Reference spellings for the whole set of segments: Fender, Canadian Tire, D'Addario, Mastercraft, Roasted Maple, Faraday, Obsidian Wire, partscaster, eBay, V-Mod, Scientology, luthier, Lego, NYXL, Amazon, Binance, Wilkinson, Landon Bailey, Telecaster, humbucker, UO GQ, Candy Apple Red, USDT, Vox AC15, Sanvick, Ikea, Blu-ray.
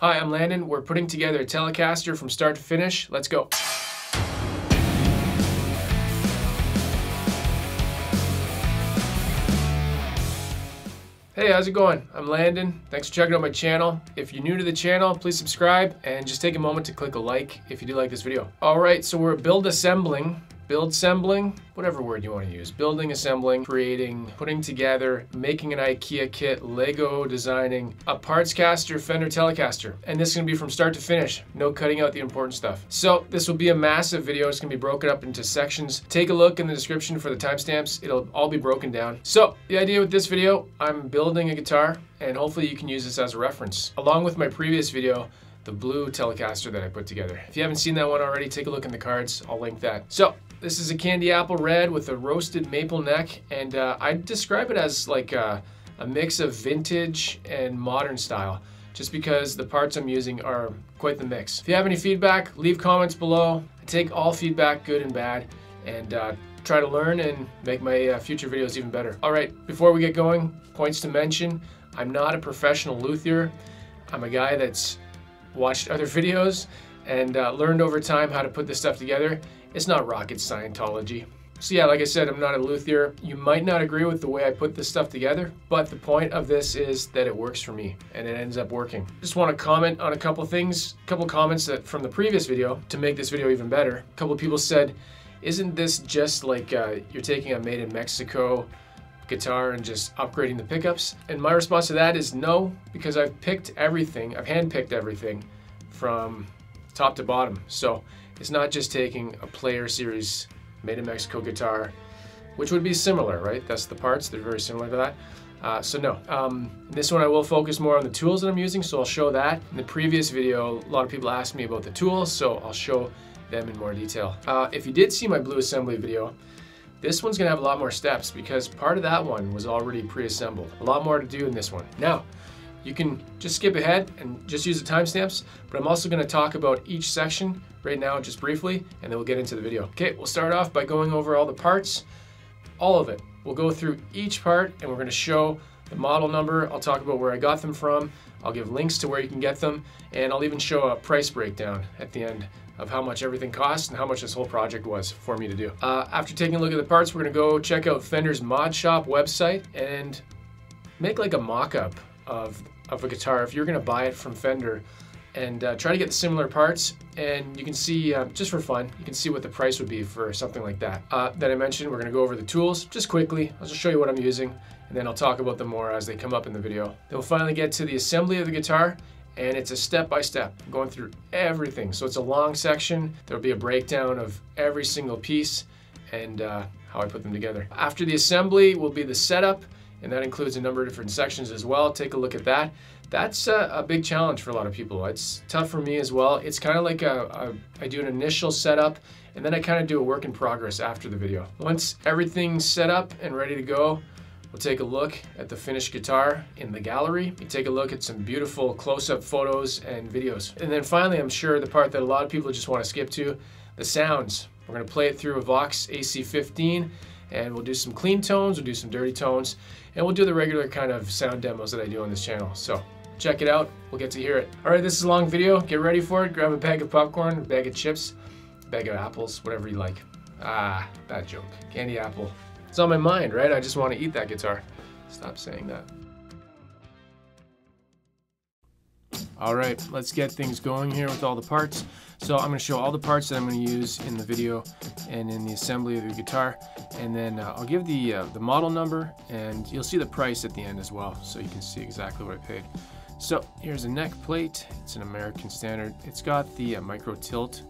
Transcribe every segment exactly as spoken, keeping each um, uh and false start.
Hi, I'm Landon. We're putting together a Telecaster from start to finish. Let's go. Hey, how's it going? I'm Landon. Thanks for checking out my channel. If you're new to the channel, please subscribe and just take a moment to click a like if you do like this video. All right, so we're build assembling. Build assembling, whatever word you want to use. Building, assembling, creating, putting together, making an Ikea kit, Lego designing, a parts caster, Fender Telecaster. And this is going to be from start to finish. No cutting out the important stuff. So this will be a massive video. It's going to be broken up into sections. Take a look in the description for the timestamps. It'll all be broken down. So the idea with this video, I'm building a guitar and hopefully you can use this as a reference. Along with my previous video, the blue Telecaster that I put together. If you haven't seen that one already, take a look in the cards. I'll link that. So this is a Candy Apple Red with a roasted maple neck, and uh, I'd describe it as like a, a mix of vintage and modern style, just because the parts I'm using are quite the mix. If you have any feedback, leave comments below. I take all feedback, good and bad, and uh, try to learn and make my uh, future videos even better. All right, before we get going, points to mention. I'm not a professional luthier. I'm a guy that's watched other videos and uh, learned over time how to put this stuff together. It's not rocket Scientology. So yeah, like I said, I'm not a luthier. You might not agree with the way I put this stuff together, but the point of this is that it works for me and it ends up working. Just want to comment on a couple things, a couple comments that from the previous video to make this video even better. A couple of people said, isn't this just like uh, you're taking a made in Mexico guitar and just upgrading the pickups? And my response to that is no, because I've picked everything, I've handpicked everything from top to bottom. So it's not just taking a Player Series made in Mexico guitar, which would be similar, right? That's the parts, they're very similar to that. Uh, so no, um, this one I will focus more on the tools that I'm using, so I'll show that. In the previous video, a lot of people asked me about the tools, so I'll show them in more detail. Uh, if you did see my blue assembly video, this one's gonna have a lot more steps because part of that one was already pre-assembled. A lot more to do in this one. Now, you can just skip ahead and just use the timestamps, but I'm also going to talk about each section right now just briefly, and then we'll get into the video. Okay, we'll start off by going over all the parts, all of it. We'll go through each part and we're going to show the model number. I'll talk about where I got them from. I'll give links to where you can get them, and I'll even show a price breakdown at the end of how much everything costs and how much this whole project was for me to do. Uh, after taking a look at the parts, we're going to go check out Fender's Mod Shop website and make like a mock-up Of, of a guitar if you're gonna buy it from Fender, and uh, try to get the similar parts, and you can see uh, just for fun you can see what the price would be for something like that. Uh, then I mentioned we're gonna go over the tools just quickly. I'll just show you what I'm using and then I'll talk about them more as they come up in the video. Then we'll finally get to the assembly of the guitar, and it's a step-by-step -step, going through everything, so it's a long section. There'll be a breakdown of every single piece and uh, how I put them together. After the assembly will be the setup, and that includes a number of different sections as well. Take a look at that. That's a, a big challenge for a lot of people. It's tough for me as well. It's kind of like a, a, I do an initial setup, and then I kind of do a work in progress after the video. Once everything's set up and ready to go, we'll take a look at the finished guitar in the gallery. We take a look at some beautiful close-up photos and videos. And then finally, I'm sure the part that a lot of people just want to skip to, the sounds. We're going to play it through a Vox A C fifteen. And we'll do some clean tones, we'll do some dirty tones, and we'll do the regular kind of sound demos that I do on this channel. So check it out, we'll get to hear it. All right, this is a long video, get ready for it. Grab a bag of popcorn, a bag of chips, a bag of apples, whatever you like. Ah, bad joke, candy apple. It's on my mind, right? I just want to eat that guitar. Stop saying that. All right, let's get things going here with all the parts. So I'm gonna show all the parts that I'm gonna use in the video and in the assembly of the guitar. And then uh, I'll give the, uh, the model number, and you'll see the price at the end as well, so you can see exactly what I paid. So here's a neck plate. It's an American Standard. It's got the uh, micro tilt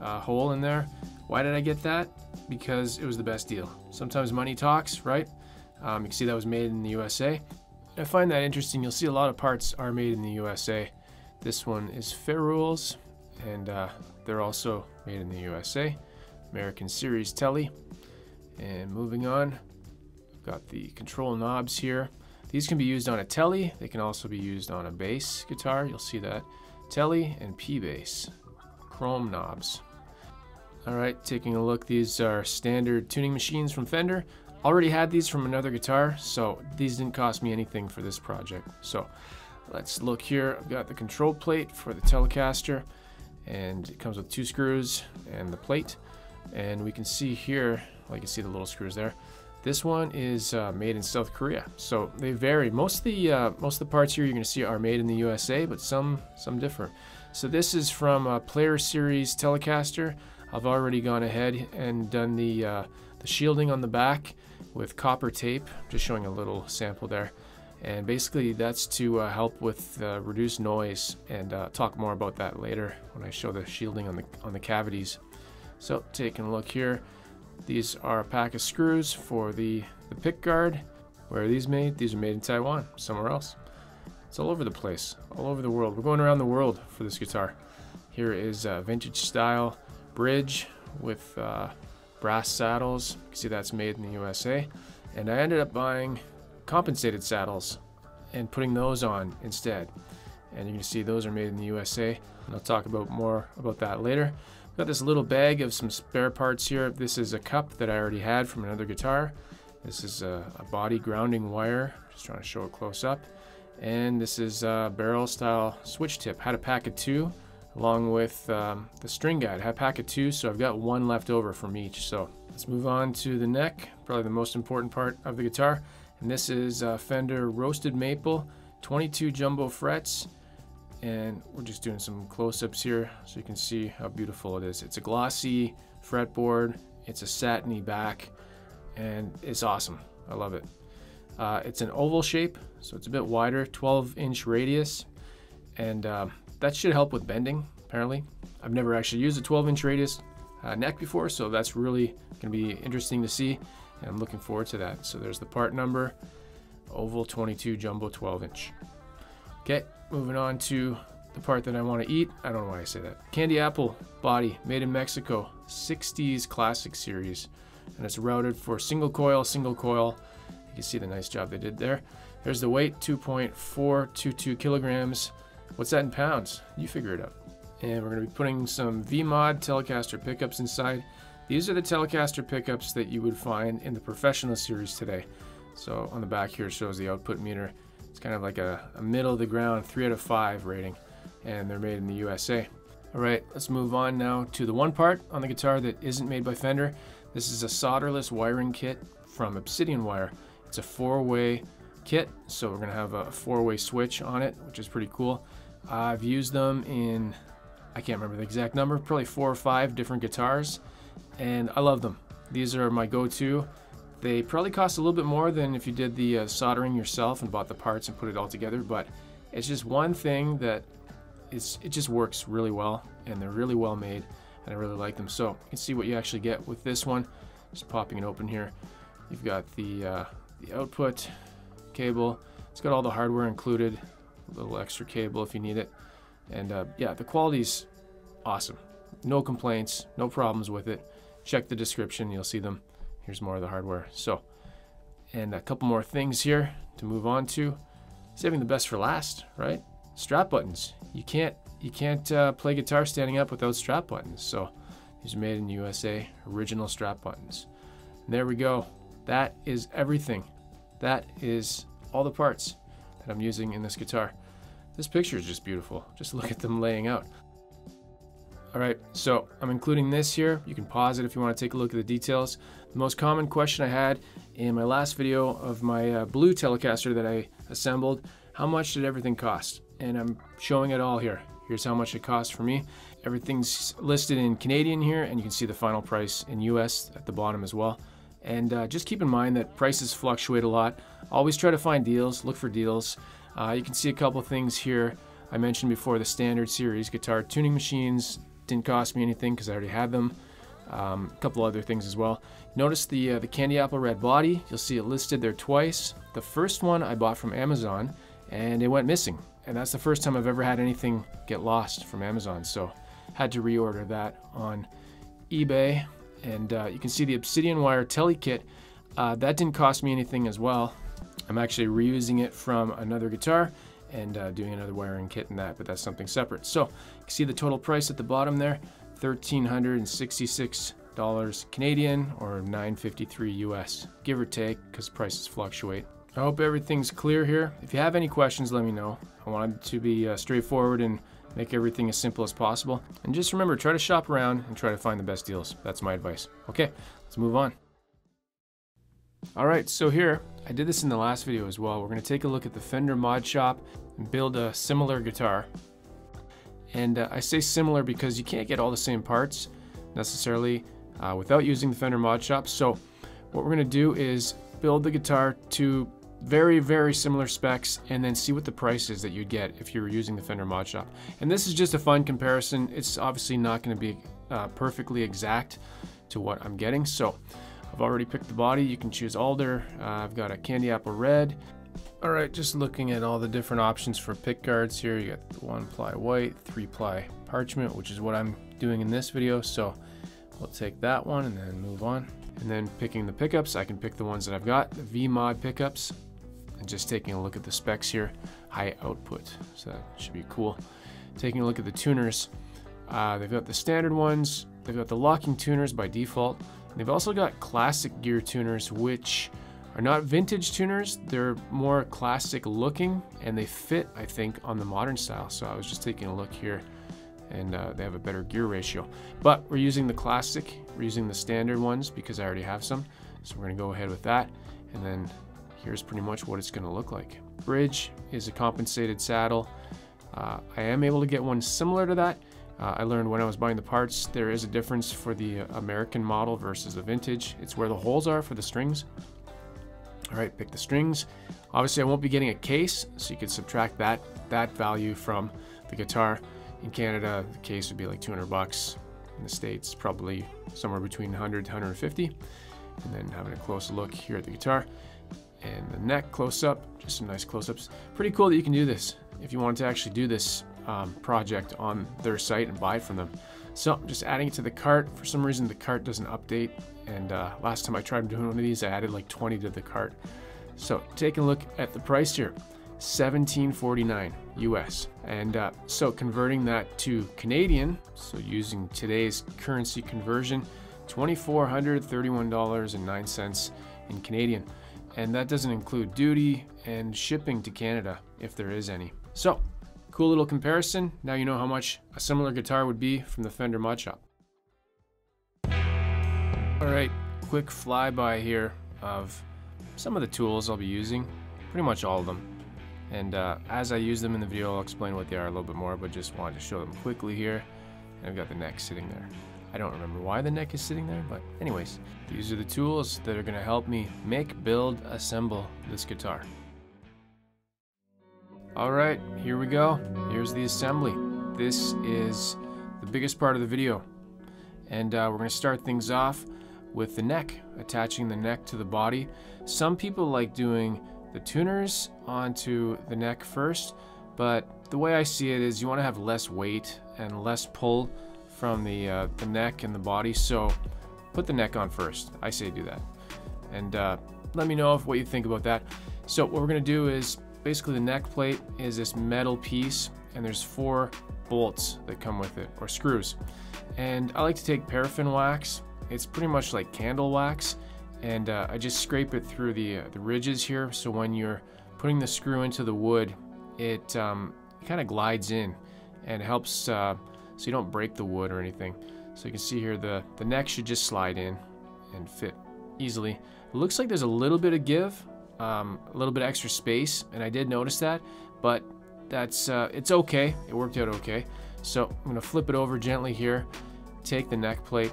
uh, hole in there. Why did I get that? Because it was the best deal. Sometimes money talks, right? Um, you can see that was made in the U S A. I find that interesting. You'll see a lot of parts are made in the U S A. This one is ferrules, and uh, they're also made in the U S A. American Series Tele. And moving on, we've got the control knobs here. These can be used on a Tele. They can also be used on a bass guitar. You'll see that. Tele and P-Bass. Chrome knobs. All right, taking a look. These are standard tuning machines from Fender. Already had these from another guitar, so these didn't cost me anything for this project. So Let's look here. I've got the control plate for the Telecaster, and it comes with two screws and the plate. And we can see here, well, you can see the little screws there. This one is uh, made in South Korea, so they vary. Most of the uh, most of the parts here you're going to see are made in the U S A, but some some differ. So this is from a Player Series Telecaster. I've already gone ahead and done the uh, the shielding on the back with copper tape. Just showing a little sample there, and basically that's to uh, help with uh, reduce noise. And uh, talk more about that later when I show the shielding on the on the cavities. So taking a look here. These are a pack of screws for the, the pick guard. Where are these made? These are made in Taiwan, somewhere else. It's all over the place, all over the world. We're going around the world for this guitar. Here is a vintage style bridge with uh, brass saddles. You can see that's made in the U S A. And I ended up buying compensated saddles and putting those on instead. And you can see those are made in the U S A. And I'll talk about more about that later. Got this little bag of some spare parts here. This is a cup that I already had from another guitar. This is a, a body grounding wire. Just trying to show it close up. And this is a barrel style switch tip. Had a pack of two along with um, the string guide. I had a pack of two, so I've got one left over from each. So let's move on to the neck, probably the most important part of the guitar. And this is a Fender Roasted Maple, twenty-two jumbo frets. And we're just doing some close-ups here so you can see how beautiful it is. It's a glossy fretboard, it's a satiny back, and it's awesome. I love it. Uh, it's an oval shape, so it's a bit wider, twelve inch radius, and uh, that should help with bending, apparently. I've never actually used a twelve inch radius uh, neck before, so that's really gonna be interesting to see, and I'm looking forward to that. So there's the part number, oval twenty-two jumbo twelve inch. Okay, moving on to the part that I want to eat. I don't know why I say that. Candy Apple body, made in Mexico, sixties classic series. And it's routed for single coil, single coil. You can see the nice job they did there. There's the weight, two point four two two kilograms. What's that in pounds? You figure it out. And we're going to be putting some V-Mod Telecaster pickups inside. These are the Telecaster pickups that you would find in the Professional series today. So on the back here shows the output meter. It's kind of like a, a middle of the ground, three out of five rating, and they're made in the U S A. All right, let's move on now to the one part on the guitar that isn't made by Fender. This is a solderless wiring kit from Obsidian Wire. It's a four-way kit, so we're gonna have a four-way switch on it, which is pretty cool. I've used them in, I can't remember the exact number, probably four or five different guitars, and I love them. These are my go-to. They probably cost a little bit more than if you did the uh, soldering yourself and bought the parts and put it all together, but it's just one thing that is, it just works really well, and they're really well made, and I really like them. So you can see what you actually get with this one. Just popping it open here. You've got the, uh, the output cable. It's got all the hardware included, a little extra cable if you need it. And uh, yeah, the quality's awesome. No complaints, no problems with it. Check the description, you'll see them. Here's more of the hardware. So, and a couple more things here to move on to. Saving the best for last, right? Strap buttons. You can't you can't uh, play guitar standing up without strap buttons. So these are made in the U S A, original strap buttons. And there we go. That is everything. That is all the parts that I'm using in this guitar. This picture is just beautiful. Just look at them laying out. All right, so I'm including this here. You can pause it if you want to take a look at the details. The most common question I had in my last video of my uh, blue Telecaster that I assembled, how much did everything cost? And I'm showing it all here. Here's how much it cost for me. Everything's listed in Canadian here, and you can see the final price in U S at the bottom as well. And uh, just keep in mind that prices fluctuate a lot. Always try to find deals, look for deals. Uh, you can see a couple things here. I mentioned before the standard series guitar tuning machines, didn't cost me anything because I already had them. Um, a couple other things as well. Notice the uh, the Candy Apple Red body. You'll see it listed there twice. The first one I bought from Amazon, and it went missing. And that's the first time I've ever had anything get lost from Amazon. So had to reorder that on eBay. And uh, you can see the Obsidian Wire Tele Kit. Uh, that didn't cost me anything as well. I'm actually reusing it from another guitar and uh, doing another wiring kit and that, but that's something separate. So you can see the total price at the bottom there, one thousand three hundred sixty-six dollars Canadian or nine hundred fifty-three U S, give or take, because prices fluctuate. I hope everything's clear here. If you have any questions, let me know. I wanted to be uh, straightforward and make everything as simple as possible. And just remember, try to shop around and try to find the best deals. That's my advice. Okay, let's move on. All right, so here, I did this in the last video as well. We're gonna take a look at the Fender mod shop and build a similar guitar. And uh, I say similar because you can't get all the same parts necessarily uh, without using the Fender mod shop. So what we're gonna do is build the guitar to very, very similar specs and then see what the price is that you'd get if you were using the Fender mod shop. And this is just a fun comparison. It's obviously not going to be uh, perfectly exact to what I'm getting. So I've already picked the body. You can choose alder. Uh, I've got a Candy Apple Red. All right, just looking at all the different options for pick guards here. You got one ply white, three ply parchment, which is what I'm doing in this video. So we'll take that one and then move on. And then picking the pickups, I can pick the ones that I've got, the V-Mod pickups. And just taking a look at the specs here, high output, so that should be cool. Taking a look at the tuners, uh, they've got the standard ones, they've got the locking tuners by default, and they've also got classic gear tuners, which are not vintage tuners, they're more classic looking, and they fit, I think, on the modern style. So I was just taking a look here, and uh, they have a better gear ratio. But we're using the classic, we're using the standard ones, because I already have some, so we're gonna go ahead with that, and then here's pretty much what it's going to look like. Bridge is a compensated saddle. Uh, I am able to get one similar to that. Uh, I learned when I was buying the parts, there is a difference for the American model versus the vintage. It's where the holes are for the strings. All right, pick the strings. Obviously, I won't be getting a case, so you could subtract that that value from the guitar. In Canada, the case would be like two hundred bucks. In the States, probably somewhere between one hundred to one hundred fifty. And then having a close look here at the guitar. And the neck close-up, just some nice close-ups. Pretty cool that you can do this if you wanted to actually do this um, project on their site and buy it from them. So just adding it to the cart. For some reason the cart doesn't update, and uh, last time I tried doing one of these I added like twenty to the cart. So taking a look at the price here, seventeen forty-nine U S. And uh, so converting that to Canadian, so using today's currency conversion, two thousand four hundred thirty-one dollars and nine cents in Canadian. And that doesn't include duty and shipping to Canada, if there is any. So, cool little comparison. Now you know how much a similar guitar would be from the Fender mod shop. All right, quick flyby here of some of the tools I'll be using, pretty much all of them. And uh, as I use them in the video, I'll explain what they are a little bit more, but just wanted to show them quickly here. And I've got the neck sitting there. I don't remember why the neck is sitting there, but anyways, these are the tools that are going to help me make, build, assemble this guitar. All right, here we go. Here's the assembly. This is the biggest part of the video. And uh, we're going to start things off with the neck, attaching the neck to the body. Some people like doing the tuners onto the neck first, but the way I see it is you want to have less weight and less pull from the, uh, the neck and the body, so put the neck on first. I say do that. And uh, let me know if what you think about that. So what we're gonna do is, basically the neck plate is this metal piece, and there's four bolts that come with it, or screws. And I like to take paraffin wax. It's pretty much like candle wax, and uh, I just scrape it through the, uh, the ridges here, so when you're putting the screw into the wood, it um, kind of glides in and helps uh, so you don't break the wood or anything. So you can see here the, the neck should just slide in and fit easily. It looks like there's a little bit of give, um, a little bit of extra space, and I did notice that, but that's uh, it's okay, it worked out okay. So I'm gonna flip it over gently here, take the neck plate,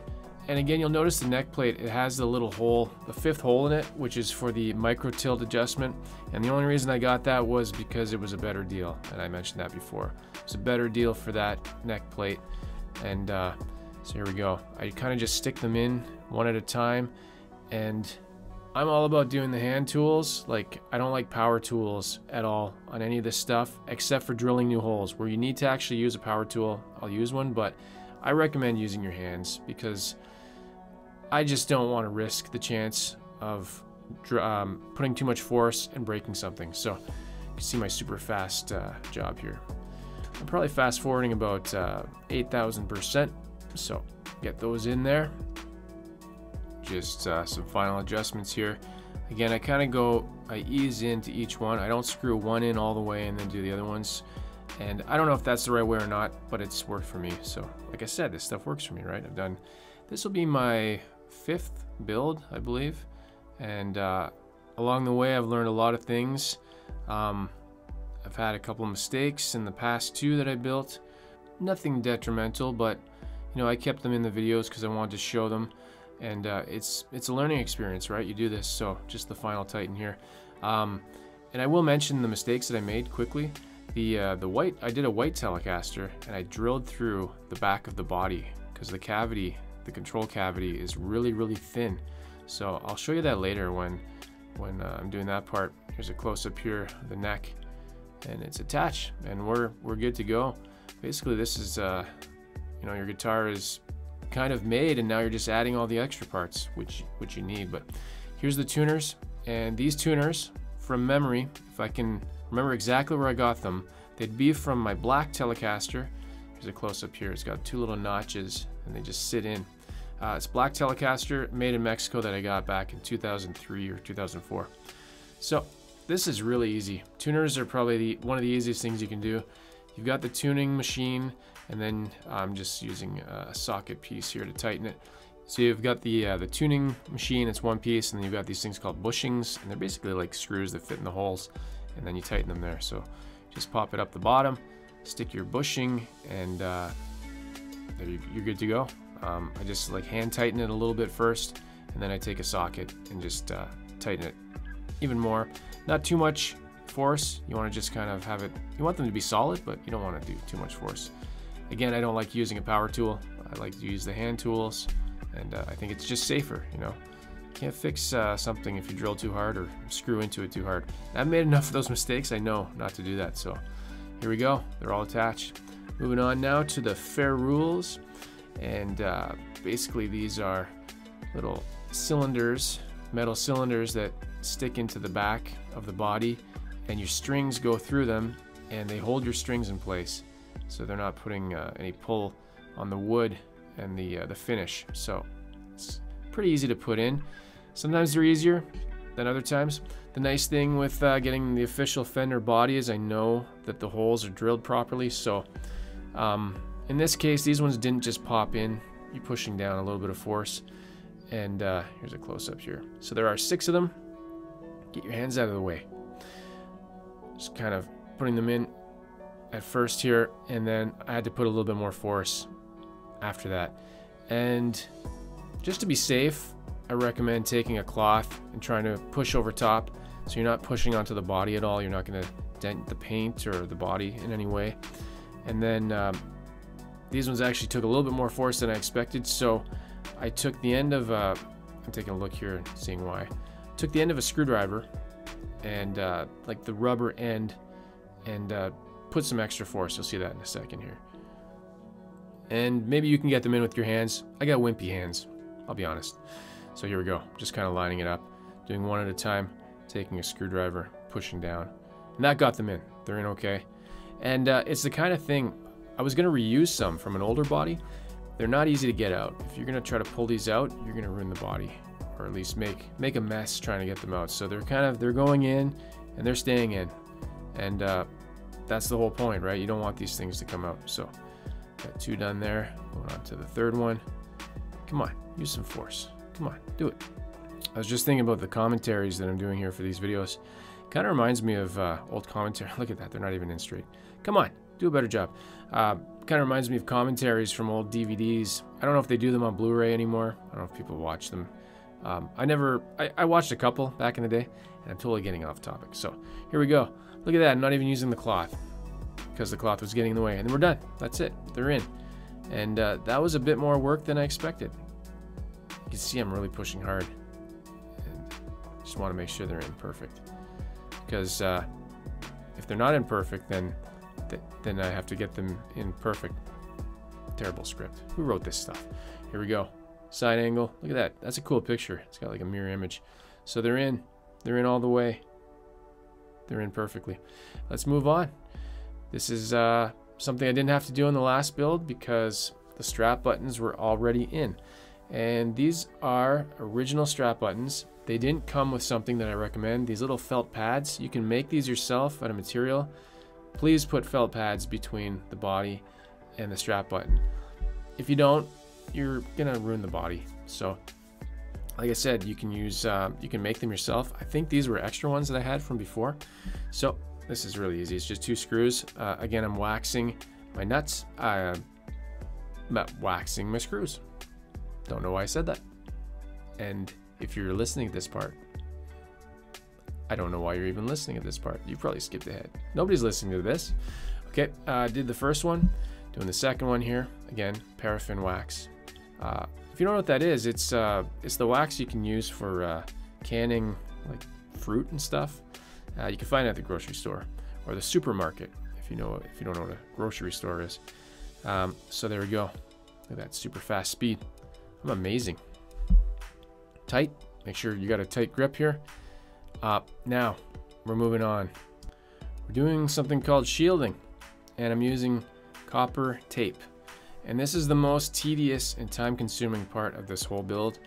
and again you'll notice the neck plate, it has the little hole, the fifth hole in it, which is for the micro tilt adjustment, and the only reason I got that was because it was a better deal, and I mentioned that before. It's a better deal for that neck plate, and uh, so here we go. I kind of just stick them in one at a time, and I'm all about doing the hand tools. Like, I don't like power tools at all on any of this stuff, except for drilling new holes where you need to actually use a power tool. I'll use one, but I recommend using your hands because I just don't want to risk the chance of um, putting too much force and breaking something. So you can see my super fast uh, job here. I'm probably fast forwarding about uh, eight thousand percent. So get those in there. Just uh, some final adjustments here. Again, I kind of go, I ease into each one. I don't screw one in all the way and then do the other ones. And I don't know if that's the right way or not, but it's worked for me. So like I said, this stuff works for me, right? I've done, this will be my fifth build, I believe. And uh, along the way, I've learned a lot of things. Um, I've had a couple of mistakes in the past two that I built. Nothing detrimental, but you know, I kept them in the videos because I wanted to show them. And uh, it's it's a learning experience, right? You do this. So just the final Titan here. Um, and I will mention the mistakes that I made quickly. The uh, the white, I did a white Telecaster and I drilled through the back of the body because the cavity, the control cavity is really, really thin. So I'll show you that later when when uh, I'm doing that part. Here's a close up here of the neck and it's attached and we're, we're good to go. Basically this is, uh, you know, your guitar is kind of made and now you're just adding all the extra parts which which you need. But here's the tuners, and these tuners from memory, if I can remember exactly where I got them, they'd be from my black Telecaster. Here's a close-up here. It's got two little notches and they just sit in. Uh, it's black Telecaster made in Mexico that I got back in two thousand three or two thousand four. So this is really easy. Tuners are probably the, one of the easiest things you can do. You've got the tuning machine, and then I'm just using a socket piece here to tighten it. So you've got the uh, the tuning machine, it's one piece, and then you've got these things called bushings, and they're basically like screws that fit in the holes, and then you tighten them there. So just pop it up the bottom, stick your bushing, and uh, there you, you're good to go. Um, I just like hand tighten it a little bit first, and then I take a socket and just uh, tighten it even more. Not too much force. You want to just kind of have it, you want them to be solid, but you don't want to do too much force. Again, I don't like using a power tool. I like to use the hand tools, and uh, I think it's just safer, you know. You can't fix uh, something if you drill too hard or screw into it too hard. And I've made enough of those mistakes, I know not to do that. So here we go, they're all attached. Moving on now to the fair rules, and uh, basically these are little cylinders, metal cylinders that stick into the back of the body, and your strings go through them and they hold your strings in place, so they're not putting uh, any pull on the wood and the uh, the finish. So it's pretty easy to put in. Sometimes they're easier than other times. The nice thing with uh, getting the official Fender body is I know that the holes are drilled properly. So um, in this case, these ones didn't just pop in. You're pushing down a little bit of force. And uh, here's a close-up here. So there are six of them. Get your hands out of the way. Just kind of putting them in at first here, and then I had to put a little bit more force after that. And just to be safe, I recommend taking a cloth and trying to push over top, so you're not pushing onto the body at all. You're not going to dent the paint or the body in any way. And then um, these ones actually took a little bit more force than I expected, so I took the end of uh, I'm taking a look here and seeing why. Took the end of a screwdriver and uh, like the rubber end, and uh, put some extra force. You'll see that in a second here. And maybe you can get them in with your hands. I got wimpy hands, I'll be honest. So here we go, just kind of lining it up, doing one at a time, taking a screwdriver, pushing down, and that got them in. They're in okay. And uh, it's the kind of thing, I was gonna reuse some from an older body. They're not easy to get out. If you're gonna try to pull these out, you're gonna ruin the body, or at least make make a mess trying to get them out. So they're kind of, they're going in and they're staying in, and uh, that's the whole point, right? You don't want these things to come out. So got two done there, going on to the third one. Come on, use some force. Come on, do it. I was just thinking about the commentaries that I'm doing here for these videos. Kind of reminds me of uh, old commentary. Look at that, they're not even in straight. Come on, do a better job. Uh, kind of reminds me of commentaries from old D V Ds. I don't know if they do them on Blu-ray anymore. I don't know if people watch them. Um, I never, I, I watched a couple back in the day, and I'm totally getting off topic. So here we go. Look at that, I'm not even using the cloth because the cloth was getting in the way, and then we're done. That's it, they're in. And uh, that was a bit more work than I expected. You can see I'm really pushing hard, and just want to make sure they're in perfect, because uh, if they're not in perfect, then th then I have to get them in perfect. Terrible script, who wrote this stuff? Here we go, side angle, look at that. That's a cool picture, it's got like a mirror image. So they're in, they're in all the way. They're in perfectly. Let's move on. This is uh, something I didn't have to do in the last build because the strap buttons were already in. And these are original strap buttons. They didn't come with something that I recommend. These little felt pads, you can make these yourself out of material. Please put felt pads between the body and the strap button. If you don't, you're gonna ruin the body. So like I said, you can use, uh, you can make them yourself. I think these were extra ones that I had from before. So this is really easy. It's just two screws. Uh, again, I'm waxing my nuts. I'm not waxing my screws. Don't know why I said that. And if you're listening to this part, I don't know why you're even listening to this part. You probably skipped ahead. Nobody's listening to this. Okay, uh, did the first one. Doing the second one here. Again, paraffin wax. Uh, if you don't know what that is, it's uh, it's the wax you can use for uh, canning like fruit and stuff. Uh, you can find it at the grocery store or the supermarket if you know if you don't know what a grocery store is. Um, so there we go. Look at that super fast speed. I'm amazing. Tight. Make sure you got a tight grip here. Uh, now we're moving on. We're doing something called shielding, and I'm using copper tape. And this is the most tedious and time-consuming part of this whole build.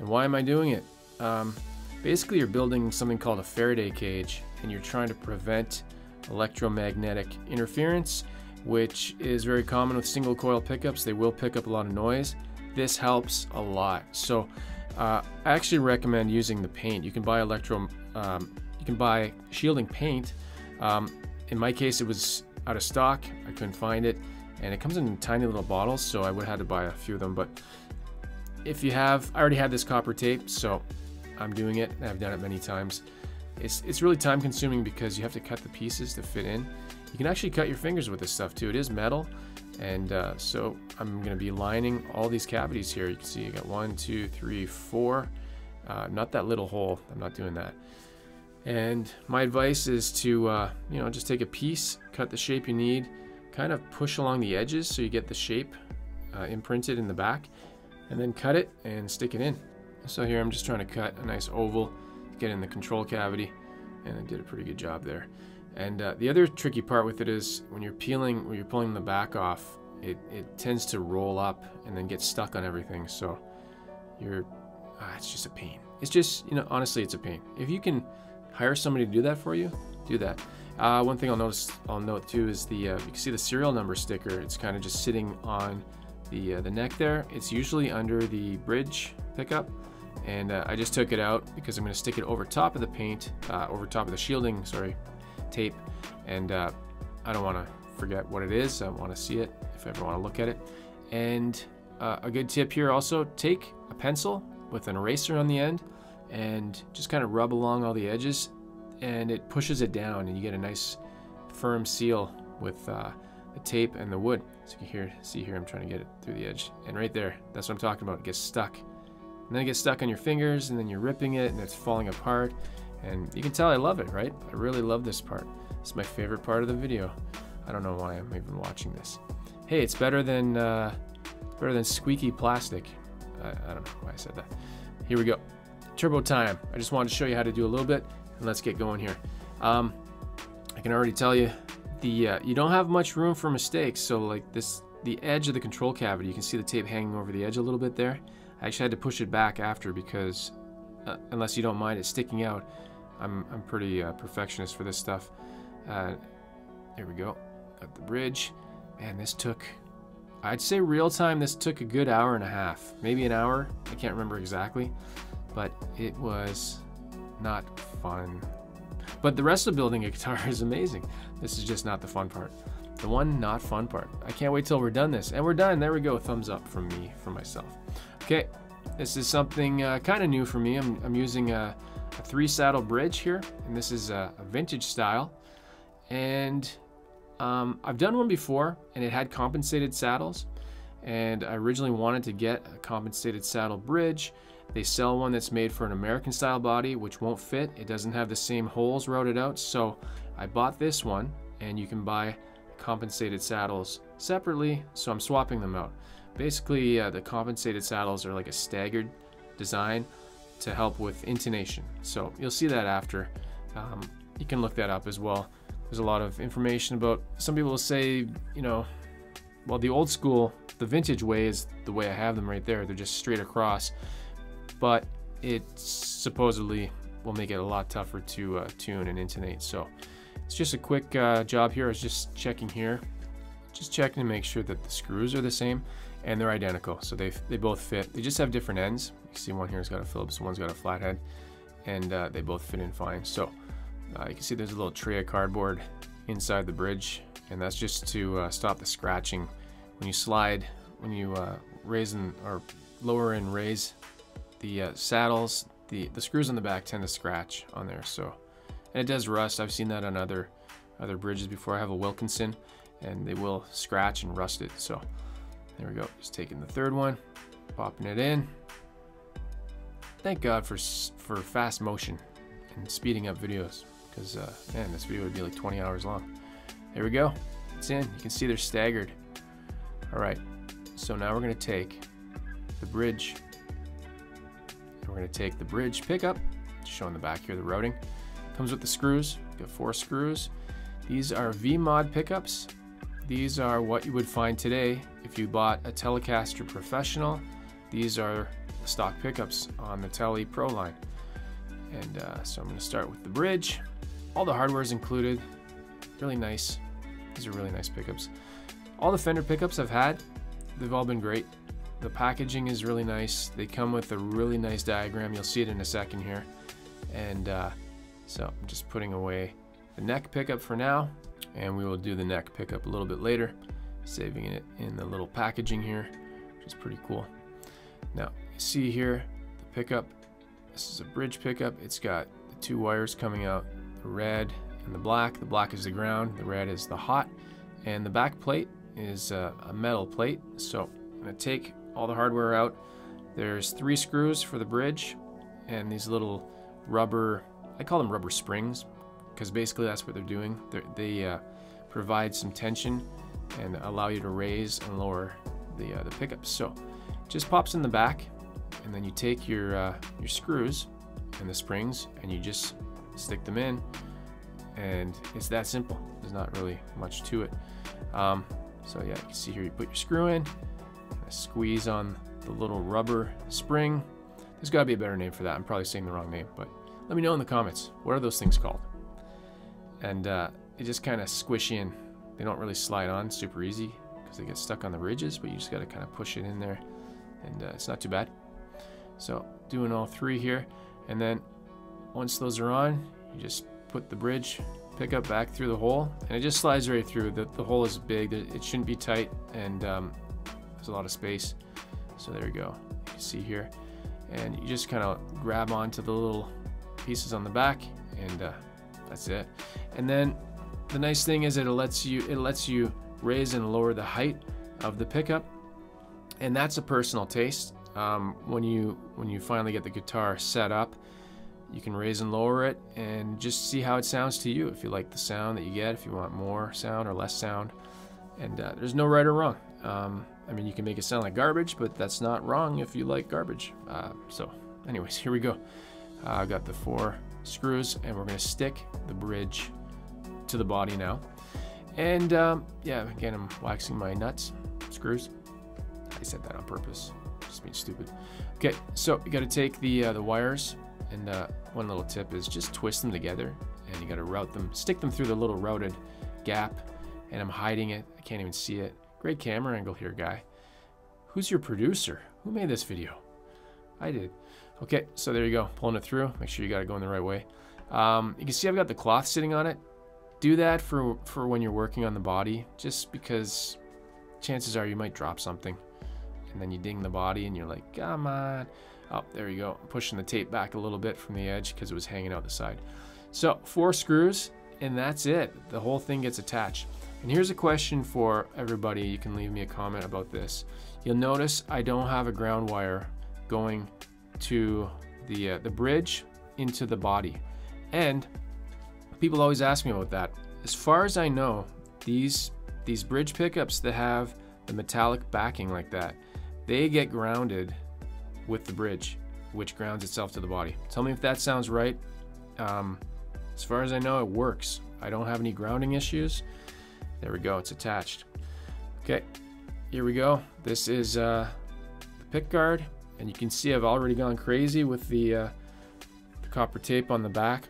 And why am I doing it? Um, basically, you're building something called a Faraday cage, and you're trying to prevent electromagnetic interference, which is very common with single coil pickups. They will pick up a lot of noise. This helps a lot. So uh, I actually recommend using the paint. You can buy electro, um, you can buy shielding paint. Um, in my case, it was out of stock. I couldn't find it. And it comes in tiny little bottles, so I would have had to buy a few of them. But if you have, I already had this copper tape, so I'm doing it, and I've done it many times. It's, it's really time consuming because you have to cut the pieces to fit in. You can actually cut your fingers with this stuff too. It is metal, and uh, so I'm gonna be lining all these cavities here. You can see I got one, two, three, four. Uh, not that little hole, I'm not doing that. And my advice is to, uh, you know, just take a piece, cut the shape you need, kind of push along the edges so you get the shape uh, imprinted in the back, and then cut it and stick it in. So here I'm just trying to cut a nice oval, get in the control cavity, and I did a pretty good job there. And uh, the other tricky part with it is when you're peeling, when you're pulling the back off, it, it tends to roll up and then get stuck on everything. So you're, ah, it's just a pain. It's just, you know, honestly, it's a pain. If you can hire somebody to do that for you, do that. Uh, one thing I'll notice, I'll note too, is the uh, you can see the serial number sticker. It's kind of just sitting on the uh, the neck there. It's usually under the bridge pickup, and uh, I just took it out because I'm going to stick it over top of the paint, uh, over top of the shielding, sorry, tape. And uh, I don't want to forget what it is. I want to see it if I ever want to look at it. And uh, a good tip here also: take a pencil with an eraser on the end, and just kind of rub along all the edges. And it pushes it down, and you get a nice firm seal with uh, the tape and the wood. So you can hear, see here, I'm trying to get it through the edge. And right there, that's what I'm talking about. It gets stuck. And then it gets stuck on your fingers, and then you're ripping it, and it's falling apart. And you can tell I love it, right? I really love this part. It's my favorite part of the video. I don't know why I'm even watching this. Hey, it's better than, uh, better than squeaky plastic. I, I don't know why I said that. Here we go. Turbo time. I just wanted to show you how to do a little bit. And let's get going here. Um, I can already tell you the uh, you don't have much room for mistakes. So like this, the edge of the control cavity, you can see the tape hanging over the edge a little bit there. I actually had to push it back after because uh, unless you don't mind it sticking out, I'm, I'm pretty uh, perfectionist for this stuff. Uh, there we go. Got the bridge. Man, this took, I'd say real time, this took a good hour and a half, maybe an hour. I can't remember exactly, but it was not fun. But the rest of building a guitar is amazing. This is just not the fun part. The one not fun part. I can't wait till we're done this. And we're done. There we go. Thumbs up from me, from myself. Okay, this is something uh, kind of new for me. I'm, I'm using a, a three saddle bridge here, and this is a, a vintage style. And um, I've done one before, and it had compensated saddles. And I originally wanted to get a compensated saddle bridge. They sell one that's made for an American style body, which won't fit. It doesn't have the same holes routed out. So I bought this one, and you can buy compensated saddles separately. So I'm swapping them out. Basically, uh, the compensated saddles are like a staggered design to help with intonation. So you'll see that after. Um, you can look that up as well. There's a lot of information about, some people will say, you know, well, the old school, the vintage way is the way I have them right there. They're just straight across. But it supposedly will make it a lot tougher to uh, tune and intonate. So it's just a quick uh, job here. I was just checking here, just checking to make sure that the screws are the same, and they're identical. So they they both fit. They just have different ends. You see one here's got a Phillips, one's got a flathead, and uh, they both fit in fine. So uh, you can see there's a little tray of cardboard inside the bridge, and that's just to uh, stop the scratching when you slide, when you uh, raise and or lower and raise the uh, saddles. The the screws on the back tend to scratch on there. So, and it does rust. I've seen that on other other bridges before. I have a Wilkinson, and they will scratch and rust it. So there we go. Just taking the third one, popping it in. Thank God for for fast motion and speeding up videos, because uh, man, this video would be like twenty hours long. There we go. It's in. You can see they're staggered. All right. So now we're gonna take the bridge. We're gonna take the bridge pickup, showing the back here, the routing. Comes with the screws, got four screws. These are V-Mod pickups. These are what you would find today if you bought a Telecaster Professional. These are the stock pickups on the Tele Pro line. And uh, so I'm gonna start with the bridge. All the hardware is included, really nice. These are really nice pickups. All the Fender pickups I've had, they've all been great. The packaging is really nice. They come with a really nice diagram. You'll see it in a second here. And uh, so I'm just putting away the neck pickup for now, and we will do the neck pickup a little bit later, saving it in the little packaging here, which is pretty cool. Now, you see here the pickup. This is a bridge pickup. It's got the two wires coming out, the red and the black. The black is the ground, the red is the hot, and the back plate is uh, a metal plate. So I'm gonna take all the hardware out. There's three screws for the bridge, and these little rubber, I call them rubber springs, because basically that's what they're doing. They're, they uh, provide some tension and allow you to raise and lower the, uh, the pickups. So just pops in the back, and then you take your, uh, your screws and the springs, and you just stick them in, and it's that simple. There's not really much to it. Um, so yeah, you can see here, you put your screw in, squeeze on the little rubber spring. There's got to be a better name for that. I'm probably saying the wrong name, but let me know in the comments, what are those things called? And uh, they just kind of squish in. They don't really slide on super easy because they get stuck on the ridges, but you just got to kind of push it in there, and uh, it's not too bad. So doing all three here, and then once those are on, you just put the bridge pickup back through the hole, and it just slides right through. The, the hole is big. It shouldn't be tight, and um, a lot of space. So there you go, you can see here, and you just kind of grab onto the little pieces on the back, and uh, that's it. And then the nice thing is it lets you it lets you raise and lower the height of the pickup, and that's a personal taste. um, when you when you finally get the guitar set up, you can raise and lower it and just see how it sounds to you, if you like the sound that you get, if you want more sound or less sound. And uh, there's no right or wrong. um, I mean, you can make it sound like garbage, but that's not wrong if you like garbage. Uh, so anyways, here we go. Uh, I've got the four screws, and we're gonna stick the bridge to the body now. And um, yeah, again, I'm waxing my nuts, screws. I said that on purpose, just being stupid. Okay, so you gotta take the, uh, the wires, and uh, one little tip is just twist them together, and you gotta route them, stick them through the little routed gap, and I'm hiding it, I can't even see it. Great camera angle here, guy. Who's your producer? Who made this video? I did. Okay, so there you go, pulling it through. Make sure you got it going the right way. Um, you can see I've got the cloth sitting on it. Do that for, for when you're working on the body, just because chances are you might drop something, and then you ding the body and you're like, come on. Oh, there you go. I'm pushing the tape back a little bit from the edge because it was hanging out the side. So four screws, and that's it. The whole thing gets attached. And here's a question for everybody. You can leave me a comment about this. You'll notice I don't have a ground wire going to the, uh, the bridge into the body. And people always ask me about that. As far as I know, these, these bridge pickups that have the metallic backing like that, they get grounded with the bridge, which grounds itself to the body. Tell me if that sounds right. Um, as far as I know, it works. I don't have any grounding issues. There we go, it's attached. Okay, here we go. This is uh, the pick guard. It And you can see I've already gone crazy with the, uh, the copper tape on the back.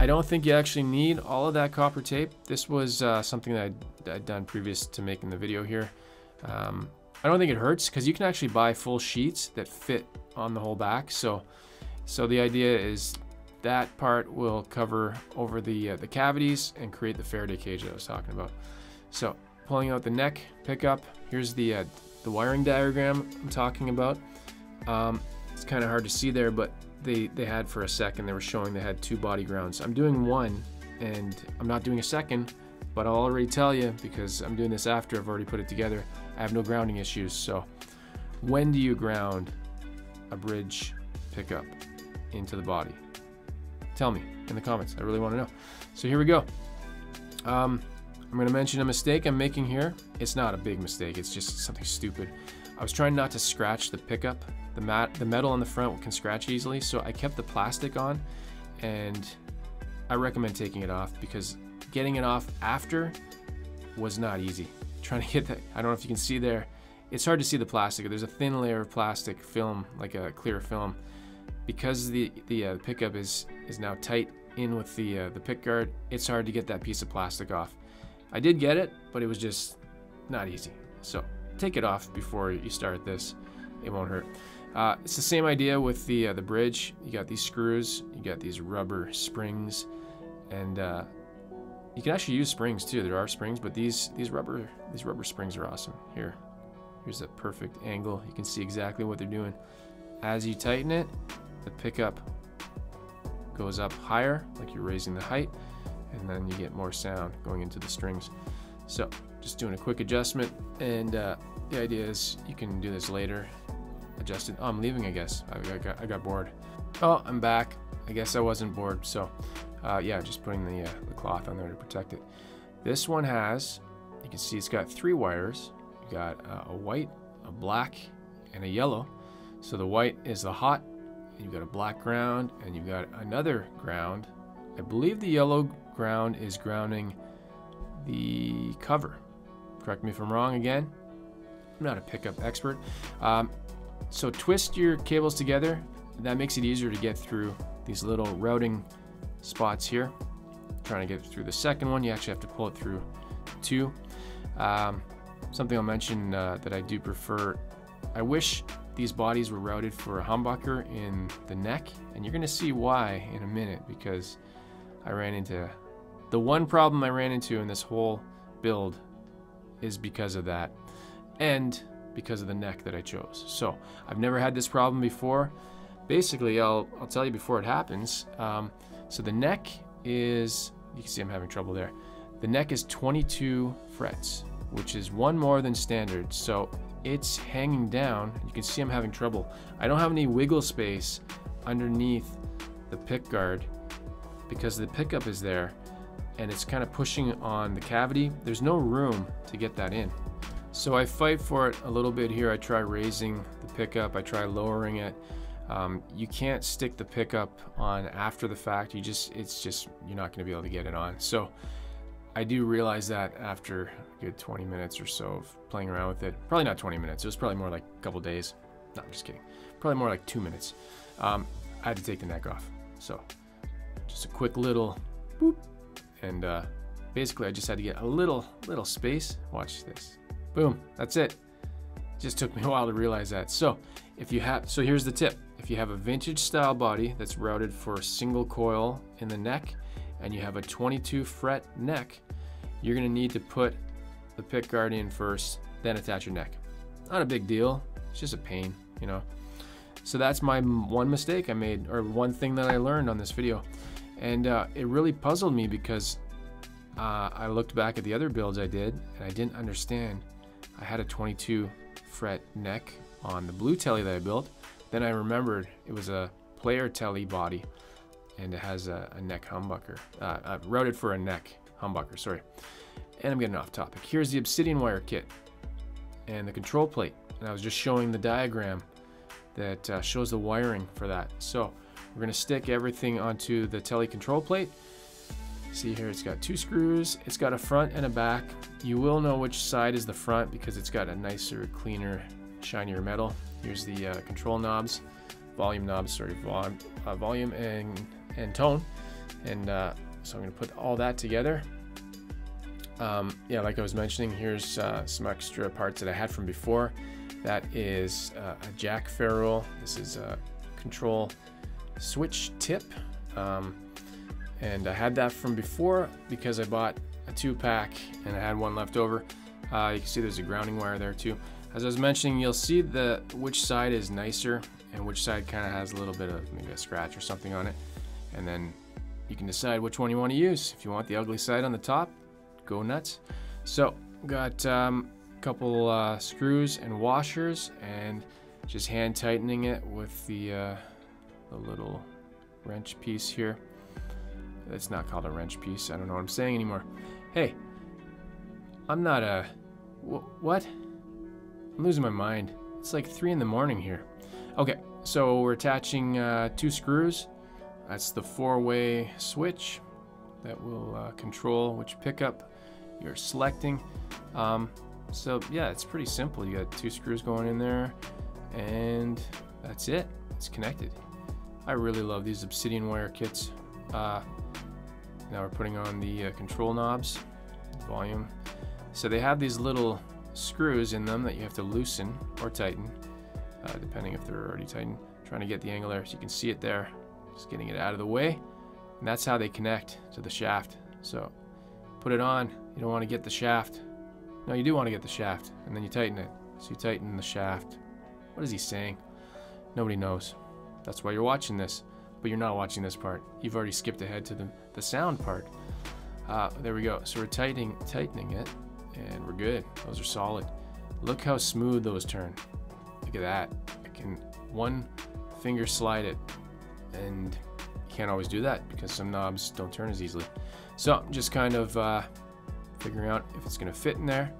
I don't think you actually need all of that copper tape. This was uh, something that I'd, I'd done previous to making the video here. Um, I don't think it hurts because you can actually buy full sheets that fit on the whole back. So, so the idea is that part will cover over the, uh, the cavities and create the Faraday cage that I was talking about. So pulling out the neck pickup, here's the, uh, the wiring diagram I'm talking about. Um, it's kind of hard to see there, but they, they had for a second, they were showing they had two body grounds. I'm doing one and I'm not doing a second, but I'll already tell you because I'm doing this after I've already put it together. I have no grounding issues. So when do you ground a bridge pickup into the body? Tell me in the comments. I really want to know. So here we go. Um, I'm going to mention a mistake I'm making here. It's not a big mistake. It's just something stupid. I was trying not to scratch the pickup. The mat, the metal on the front can scratch easily. So I kept the plastic on, and I recommend taking it off because getting it off after was not easy. Trying to get that, I don't know if you can see there, it's hard to see the plastic. There's a thin layer of plastic film, like a clear film. Because the, the uh, pickup is, is now tight in with the, uh, the pick guard, it's hard to get that piece of plastic off. I did get it, but it was just not easy. So take it off before you start this, it won't hurt. Uh, it's the same idea with the, uh, the bridge. You got these screws, you got these rubber springs, and uh, you can actually use springs too. There are springs, but these these rubber these rubber springs are awesome. Here, here's a perfect angle. You can see exactly what they're doing. As you tighten it, the pickup goes up higher, like you're raising the height, and then you get more sound going into the strings. So just doing a quick adjustment, and uh, the idea is you can do this later. Adjust it. Oh, I'm leaving, I guess. I, I, got, I got bored. Oh, I'm back. I guess I wasn't bored, so. Uh, yeah, just putting the, uh, the cloth on there to protect it. This one has, you can see it's got three wires. You got uh, a white, a black, and a yellow. So the white is the hot, and you've got a black ground, and you've got another ground. I believe the yellow ground is grounding the cover. Correct me if I'm wrong again. I'm not a pickup expert. Um, so twist your cables together. That makes it easier to get through these little routing spots here. Trying to get through the second one, you actually have to pull it through two. Um, something I'll mention uh, that I do prefer, I wish these bodies were routed for a humbucker in the neck, and you're gonna see why in a minute, because I ran into, the one problem I ran into in this whole build is because of that, and because of the neck that I chose. So I've never had this problem before. Basically, I'll, I'll tell you before it happens. Um, So the neck is, you can see I'm having trouble there. The neck is twenty-two frets, which is one more than standard. So it's hanging down. You can see I'm having trouble. I don't have any wiggle space underneath the pick guard because the pickup is there and it's kind of pushing on the cavity. There's no room to get that in. So I fight for it a little bit here. I try raising the pickup, I try lowering it. Um, you can't stick the pickup on after the fact. You just, it's just, you're not going to be able to get it on. So I do realize that after a good twenty minutes or so of playing around with it, probably not twenty minutes. It was probably more like a couple days. No, I'm just kidding. Probably more like two minutes. Um, I had to take the neck off. So just a quick little boop. And, uh, basically I just had to get a little, little space. Watch this. Boom. That's it. Just took me a while to realize that. So if you have, so here's the tip. If you have a vintage style body that's routed for a single coil in the neck and you have a twenty-two fret neck, you're gonna need to put the pick guard in first, then attach your neck. Not a big deal, it's just a pain, you know? So that's my one mistake I made, or one thing that I learned on this video. And uh, it really puzzled me because uh, I looked back at the other builds I did and I didn't understand. I had a twenty-two fret neck on the blue telly that I built. Then I remembered it was a player telly body and it has a, a neck humbucker, uh, uh, routed for a neck humbucker, sorry. And I'm getting off topic. Here's the Obsidian Wire kit and the control plate. And I was just showing the diagram that uh, shows the wiring for that. So we're gonna stick everything onto the telly control plate. See here, it's got two screws. It's got a front and a back. You will know which side is the front because it's got a nicer, cleaner shinier metal. Here's the uh, control knobs, volume knobs, sorry, vol uh, volume and, and tone. And uh, so I'm gonna put all that together. Um, yeah, like I was mentioning, here's uh, some extra parts that I had from before. That is uh, a jack ferrule. This is a control switch tip. Um, and I had that from before because I bought a two pack and I had one left over. Uh, you can see there's a grounding wire there too. As I was mentioning, you'll see the which side is nicer and which side kind of has a little bit of maybe a scratch or something on it. And then you can decide which one you want to use. If you want the ugly side on the top, go nuts. So got um, a couple uh, screws and washers and just hand tightening it with the, uh, the little wrench piece here. It's not called a wrench piece. I don't know what I'm saying anymore. Hey, I'm not a, wh what? I'm losing my mind. It's like three in the morning here. Okay, so we're attaching uh, two screws. That's the four-way switch that will uh, control which pickup you're selecting. Um, so yeah, it's pretty simple. You got two screws going in there and that's it, it's connected. I really love these Obsidian Wire kits. Uh, now we're putting on the uh, control knobs, volume. So they have these little screws in them that you have to loosen or tighten, uh, depending if they're already tightened. I'm trying to get the angle there so you can see it there. Just getting it out of the way. And that's how they connect to the shaft. So put it on, you don't want to get the shaft. No, you do want to get the shaft, and then you tighten it. So you tighten the shaft. What is he saying? Nobody knows. That's why you're watching this, but you're not watching this part. You've already skipped ahead to the, the sound part. Uh, there we go. So we're tightening, tightening it, and we're good. Those are solid. Look how smooth those turn. Look at that. I can one finger slide it, and you can't always do that because some knobs don't turn as easily. So I'm just kind of uh, figuring out if it's going to fit in there.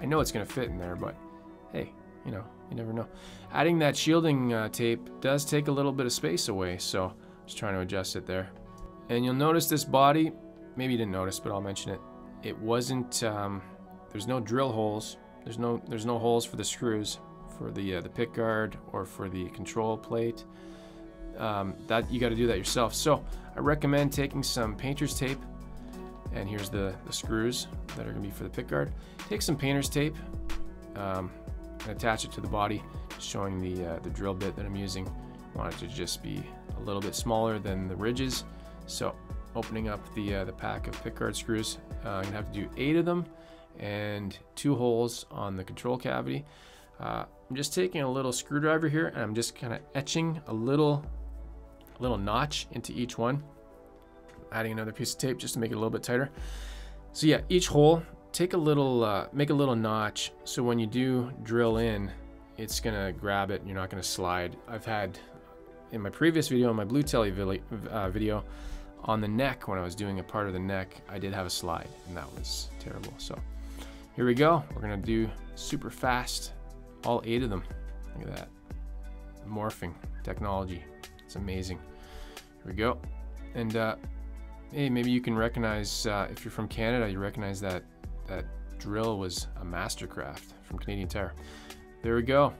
I know it's going to fit in there, but hey, you know, you never know. Adding that shielding uh, tape does take a little bit of space away, so just trying to adjust it there. And you'll notice this body, maybe you didn't notice, but I'll mention it. It wasn't, um, there's no drill holes. There's no, there's no holes for the screws, for the, uh, the pick guard or for the control plate. Um, that you got to do that yourself. So I recommend taking some painter's tape, and here's the, the screws that are gonna be for the pick guard. Take some painter's tape um, and attach it to the body, showing the, uh, the drill bit that I'm using. I want it to just be a little bit smaller than the ridges. So opening up the, uh, the pack of pick guard screws, uh, I'm gonna have to do eight of them and two holes on the control cavity. Uh, I'm just taking a little screwdriver here and I'm just kind of etching a little little notch into each one, adding another piece of tape just to make it a little bit tighter. So yeah, each hole, take a little, uh, make a little notch so when you do drill in, it's gonna grab it and you're not gonna slide. I've had in my previous video, in my Blue Telly video, on the neck, when I was doing a part of the neck, I did have a slide and that was terrible. So here we go, we're gonna do super fast, all eight of them. Look at that, morphing technology. It's amazing. Here we go. And uh, hey, maybe you can recognize, uh, if you're from Canada, you recognize that that drill was a Mastercraft from Canadian Tire. There we go.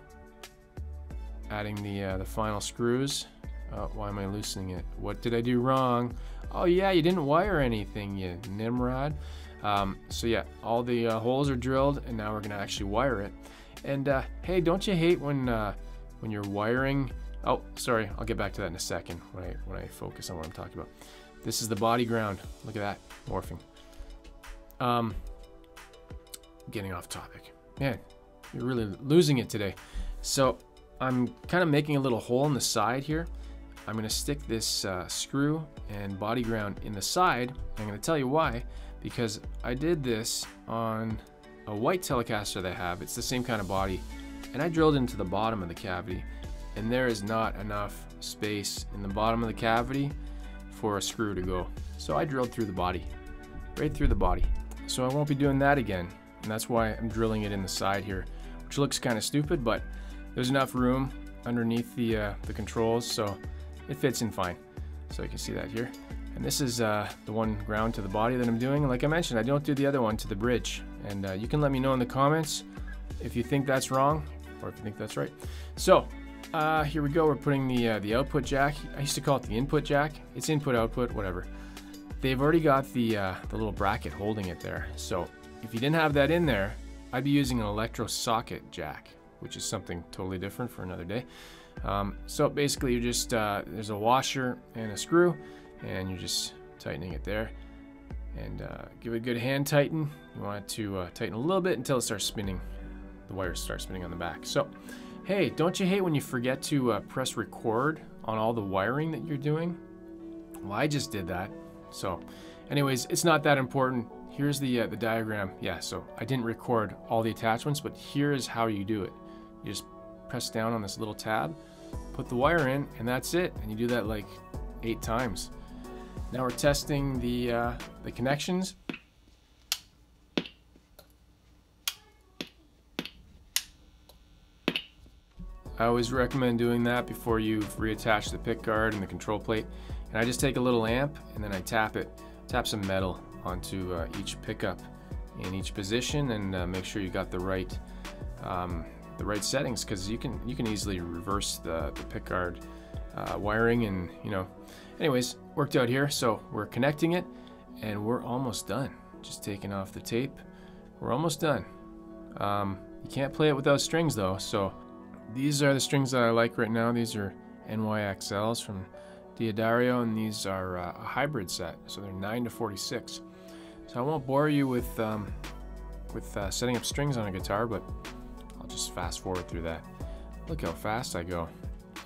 Adding the uh, the final screws. Uh, why am I loosening it? What did I do wrong? Oh yeah, you didn't wire anything, you nimrod. Um, so yeah, all the uh, holes are drilled, and now we're gonna actually wire it. And uh, hey, don't you hate when uh, when you're wiring? Oh, sorry, I'll get back to that in a second when I, when I focus on what I'm talking about. This is the body ground. Look at that, morphing. Um, getting off topic. Man, you're really losing it today. So I'm kind of making a little hole in the side here. I'm gonna stick this uh, screw and body ground in the side. I'm gonna tell you why, because I did this on a white Telecaster they have. It's the same kind of body. And I drilled into the bottom of the cavity, and there is not enough space in the bottom of the cavity for a screw to go. So I drilled through the body, right through the body. So I won't be doing that again. And that's why I'm drilling it in the side here, which looks kind of stupid, but there's enough room underneath the, uh, the controls, so it fits in fine. So you can see that here. And this is uh, the one ground to the body that I'm doing. Like I mentioned, I don't do the other one to the bridge. And uh, you can let me know in the comments if you think that's wrong. or if you think that's right. So uh, here we go. We're putting the uh, the output jack. I used to call it the input jack. It's input, output, whatever. They've already got the uh, the little bracket holding it there. So if you didn't have that in there, I'd be using an electro socket jack, which is something totally different for another day. Um, so basically you're just, uh, there's a washer and a screw, and you're just tightening it there. And uh, give it a good hand tighten. You want it to uh, tighten a little bit until it starts spinning. The wires start spinning on the back. So, hey, don't you hate when you forget to uh, press record on all the wiring that you're doing? Well, I just did that. So, anyways, it's not that important. Here's the, uh, the diagram. Yeah, so I didn't record all the attachments, but here is how you do it. You just press down on this little tab, put the wire in, and that's it. And you do that like eight times. Now we're testing the, uh, the connections. I always recommend doing that before you've reattached the pick guard and the control plate. And I just take a little amp and then I tap it, tap some metal onto uh, each pickup in each position, and uh, make sure you got the right um, the right settings, because you can you can easily reverse the, the pick guard uh, wiring, and you know. Anyways, worked out here. So we're connecting it and we're almost done. Just taking off the tape. We're almost done. Um, you can't play it without strings though. So these are the strings that I like right now. These are N Y X Ls from D'Addario, and these are uh, a hybrid set. So they're nine to forty-six. So I won't bore you with, um, with uh, setting up strings on a guitar, but I'll just fast forward through that. Look how fast I go.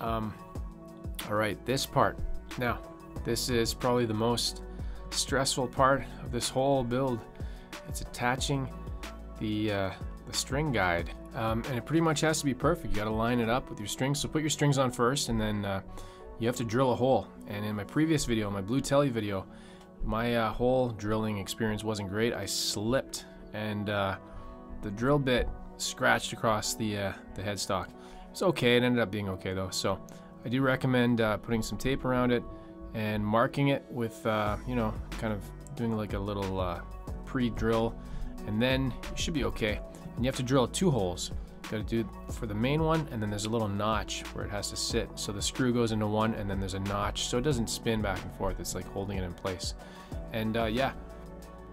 Um, all right, this part. Now, this is probably the most stressful part of this whole build. It's attaching the, uh, the string guide, um, and it pretty much has to be perfect. You gotta line it up with your strings. So put your strings on first, and then uh, you have to drill a hole. And in my previous video, my Blue Telly video, my uh, hole drilling experience wasn't great. I slipped, and uh, the drill bit scratched across the, uh, the headstock. It's okay, it ended up being okay though. So I do recommend uh, putting some tape around it and marking it with, uh, you know, kind of doing like a little uh, pre-drill, and then you should be okay. And you have to drill two holes. You gotta do for the main one, and then there's a little notch where it has to sit. So the screw goes into one, and then there's a notch, so it doesn't spin back and forth. It's like holding it in place. And uh, yeah,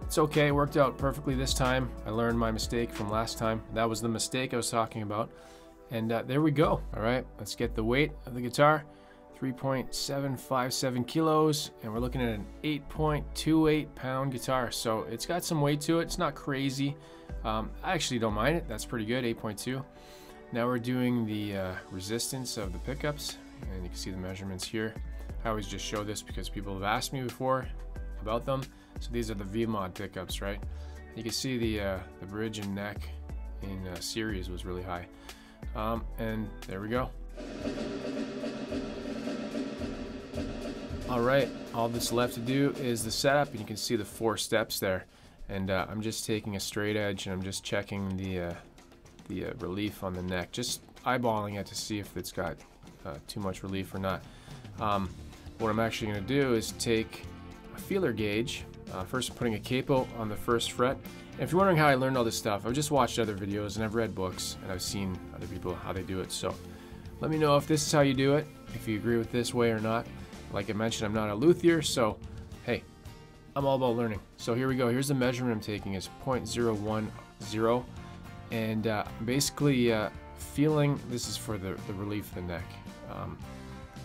it's okay, worked out perfectly this time. I learned my mistake from last time. That was the mistake I was talking about. And uh, there we go. All right, let's get the weight of the guitar. three point seven five seven kilos, and we're looking at an eight point two eight pound guitar. So it's got some weight to it. It's not crazy. Um, I actually don't mind it. That's pretty good, eight point two. Now we're doing the uh, resistance of the pickups, and you can see the measurements here. I always just show this because people have asked me before about them. So these are the V-Mod pickups, right? You can see the, uh, the bridge and neck in uh, series was really high. Um, and there we go. All right, all that's left to do is the setup, and you can see the four steps there. And uh, I'm just taking a straight edge, and I'm just checking the, uh, the uh, relief on the neck, just eyeballing it to see if it's got uh, too much relief or not. Um, what I'm actually gonna do is take a feeler gauge. Uh, first, I'm putting a capo on the first fret. And if you're wondering how I learned all this stuff, I've just watched other videos and I've read books and I've seen other people how they do it. So let me know if this is how you do it, if you agree with this way or not. Like I mentioned, I'm not a luthier, so hey, I'm all about learning. So here we go. Here's the measurement I'm taking is zero point zero one zero, and uh, basically uh, feeling this is for the, the relief of the neck. Um,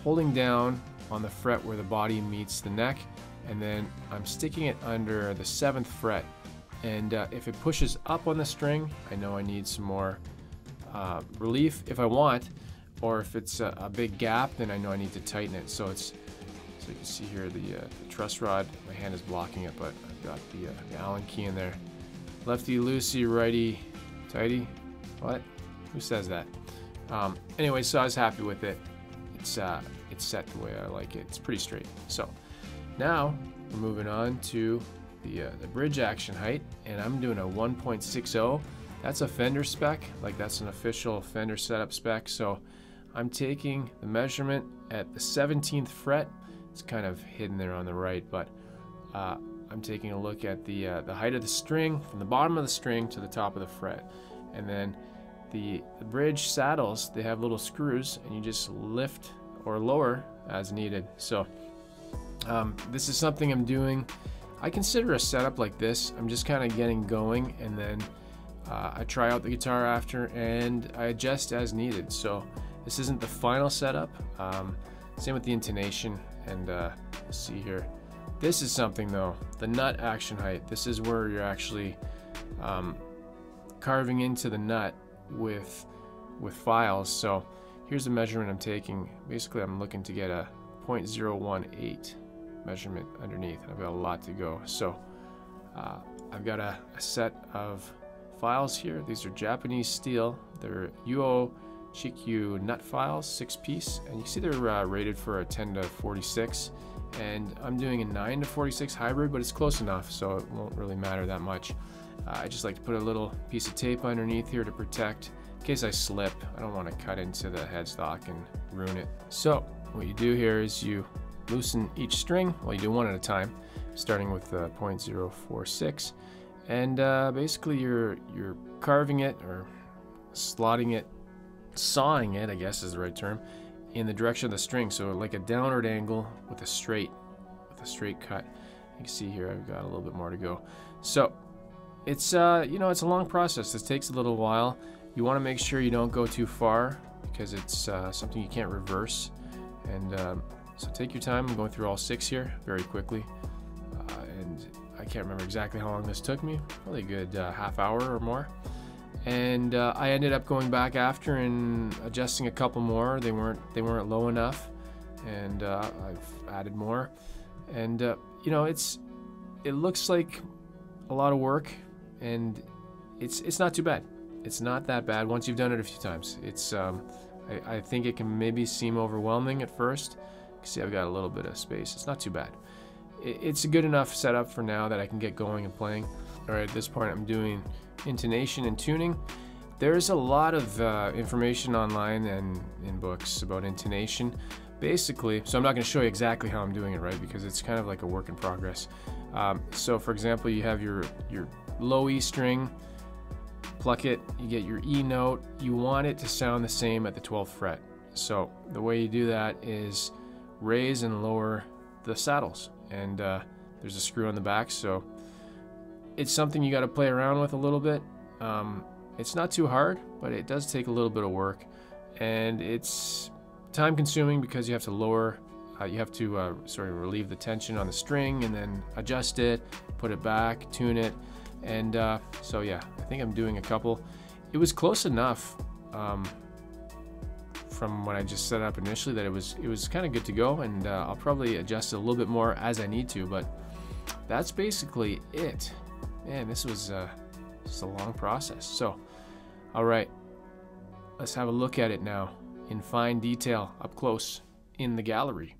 holding down on the fret where the body meets the neck, and then I'm sticking it under the seventh fret. And uh, if it pushes up on the string, I know I need some more uh, relief if I want, or if it's a, a big gap, then I know I need to tighten it. So it's, so you can see here the, uh, the truss rod, my hand is blocking it, but I've got the, uh, the Allen key in there. Lefty loosey, righty tighty. What? Who says that? Um, anyway, so I was happy with it. It's uh, it's set the way I like it. It's pretty straight. So now we're moving on to The, uh, the bridge action height, and I'm doing a one point six zero. That's a Fender spec, like that's an official Fender setup spec. So I'm taking the measurement at the seventeenth fret. It's kind of hidden there on the right, but uh, I'm taking a look at the uh, the height of the string from the bottom of the string to the top of the fret, and then The bridge saddles, they have little screws and you just lift or lower as needed. So um, this is something I'm doing. I consider a setup like this, I'm just kind of getting going, and then uh, I try out the guitar after and I adjust as needed. So this isn't the final setup. Um, same with the intonation, and uh, let's see here. This is something though, the nut action height. This is where you're actually um, carving into the nut with with files. So here's a measurement I'm taking. Basically I'm looking to get a point zero one eight measurement underneath, and I've got a lot to go. So uh, I've got a, a set of files here. These are Japanese steel. They're U O G Q nut files, six piece, and you see they're uh, rated for a ten to forty-six, and I'm doing a nine to forty-six hybrid, but it's close enough so it won't really matter that much. Uh, I just like to put a little piece of tape underneath here to protect in case I slip. I don't want to cut into the headstock and ruin it. So what you do here is you loosen each string. Well, you do one at a time, starting with uh, point zero four six, and uh, basically you're you're carving it or slotting it, sawing it, I guess is the right term, in the direction of the string. So like a downward angle with a straight with a straight cut. You can see here I've got a little bit more to go. So it's uh you know, it's a long process. This takes a little while. You want to make sure you don't go too far because it's uh, something you can't reverse, and um, so take your time. I'm going through all six here very quickly, uh, and I can't remember exactly how long this took me, probably a good uh, half hour or more. And uh, I ended up going back after and adjusting a couple more. They weren't they weren't low enough, and uh, I've added more. And uh, you know, it's it looks like a lot of work, and it's it's not too bad. It's not that bad once you've done it a few times. It's um, I, I think it can maybe seem overwhelming at first. You can see I've got a little bit of space. It's not too bad. It, it's a good enough setup for now that I can get going and playing. All right, at this point I'm doing intonation and tuning. There's a lot of uh, information online and in books about intonation. Basically, so I'm not going to show you exactly how I'm doing it, right, because it's kind of like a work in progress. Um, so for example, you have your your low E string, pluck it, you get your E note. You want it to sound the same at the twelfth fret. So the way you do that is raise and lower the saddles, and uh, there's a screw on the back. So it's something you got to play around with a little bit. Um, it's not too hard, but it does take a little bit of work, and it's time consuming because you have to lower, uh, you have to uh, sort of relieve the tension on the string and then adjust it, put it back, tune it. And uh, so yeah, I think I'm doing a couple. It was close enough um, from when I just set up initially that it was it was kind of good to go, and uh, I'll probably adjust it a little bit more as I need to, but that's basically it. Man, this was uh, just a long process. So, all right, let's have a look at it now in fine detail, up close in the gallery.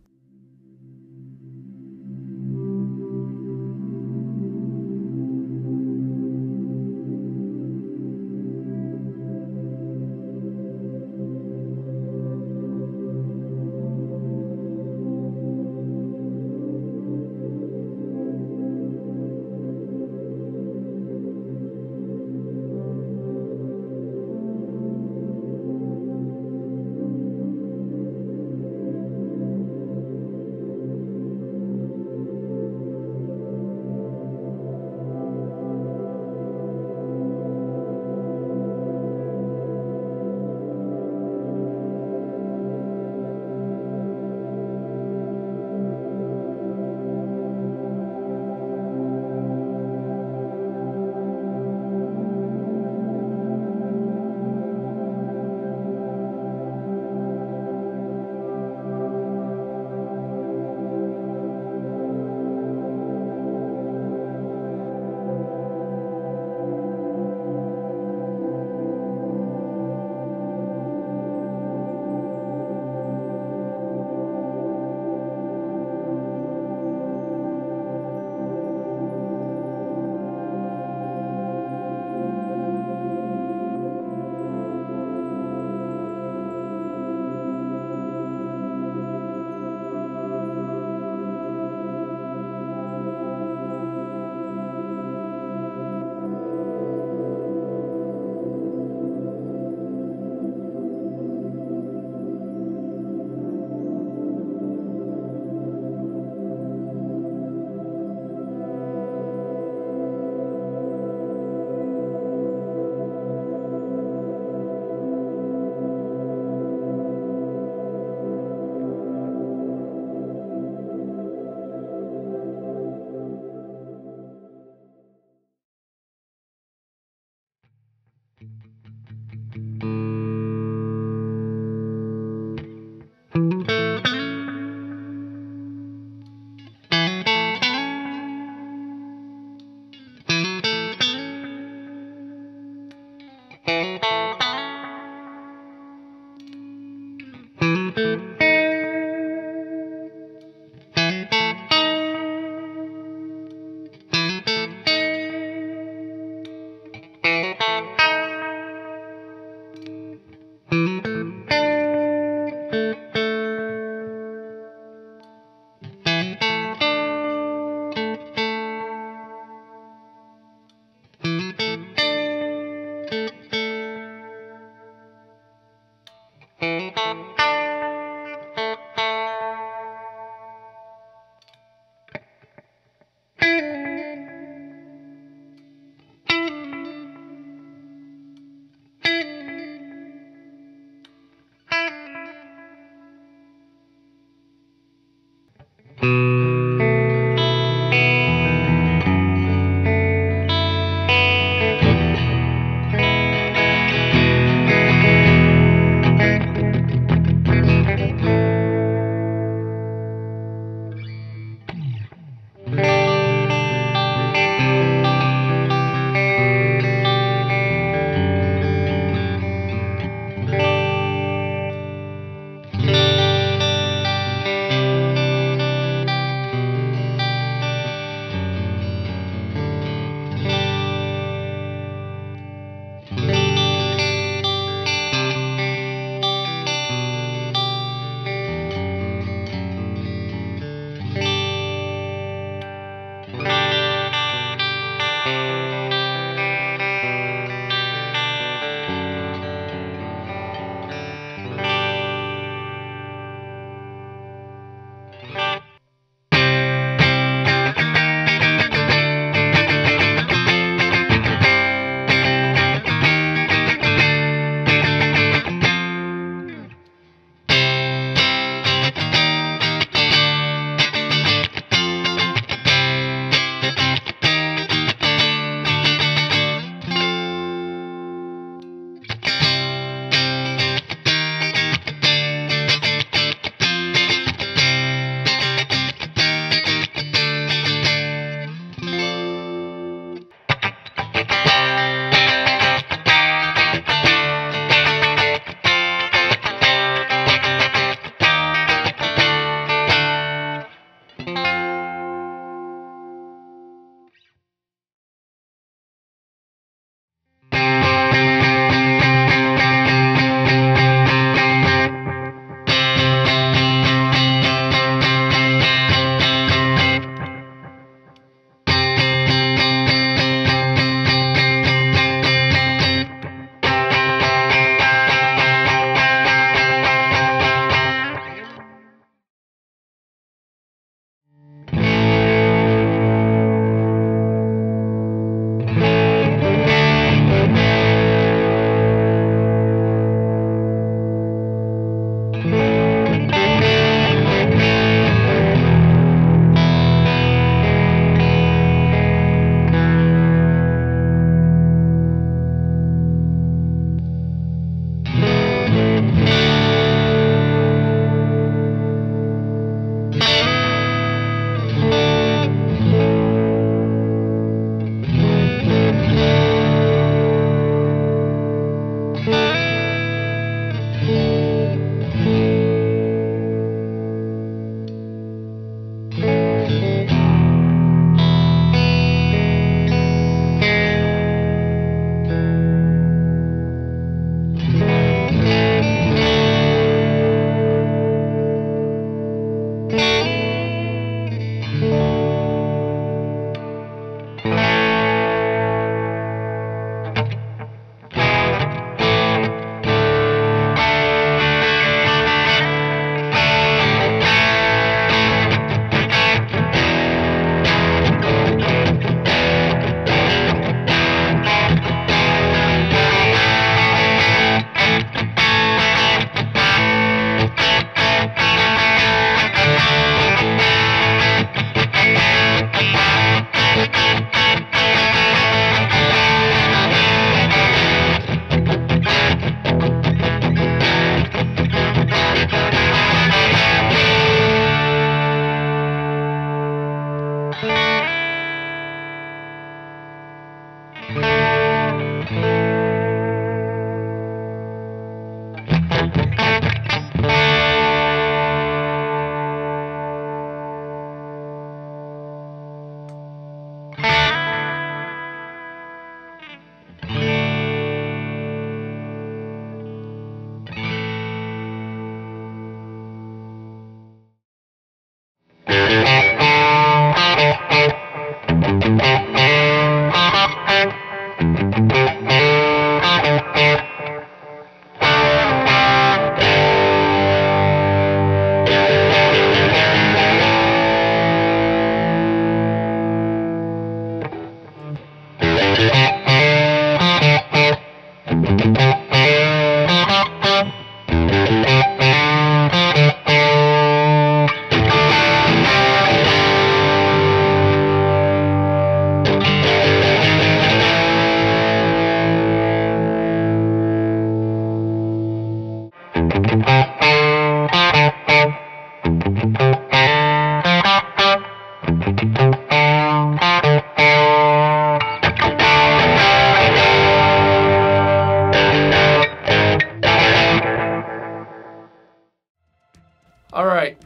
Alright,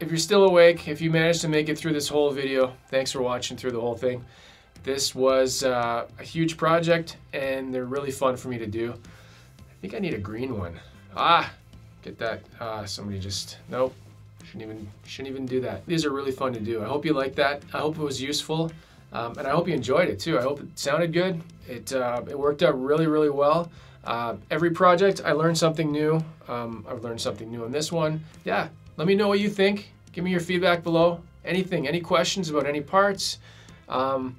if you're still awake, if you managed to make it through this whole video, thanks for watching through the whole thing. This was uh, a huge project and they're really fun for me to do. I think I need a green one. Ah, get that. Ah, somebody just, nope, shouldn't even, shouldn't even do that. These are really fun to do. I hope you liked that. I hope it was useful um, and I hope you enjoyed it too. I hope it sounded good. It, uh, it worked out really, really well. Uh, every project I learned something new. Um, I've learned something new on this one. Yeah, let me know what you think. Give me your feedback below. Anything, any questions about any parts. Um,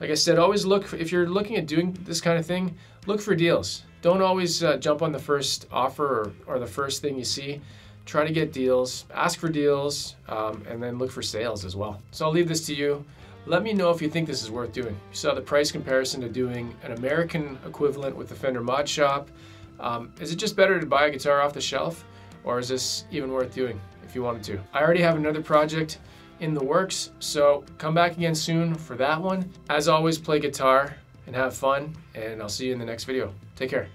like I said, always look, for, if you're looking at doing this kind of thing, look for deals. Don't always uh, jump on the first offer or, or the first thing you see. Try to get deals, ask for deals, um, and then look for sales as well. So I'll leave this to you. Let me know if you think this is worth doing. You saw the price comparison to doing an American equivalent with the Fender Mod Shop. Um, is it just better to buy a guitar off the shelf, or is this even worth doing if you wanted to? I already have another project in the works, so come back again soon for that one. As always, play guitar and have fun, and I'll see you in the next video. Take care.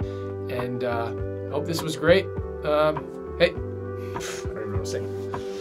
And uh, hope this was great. Um, hey, I don't even know what I'm saying.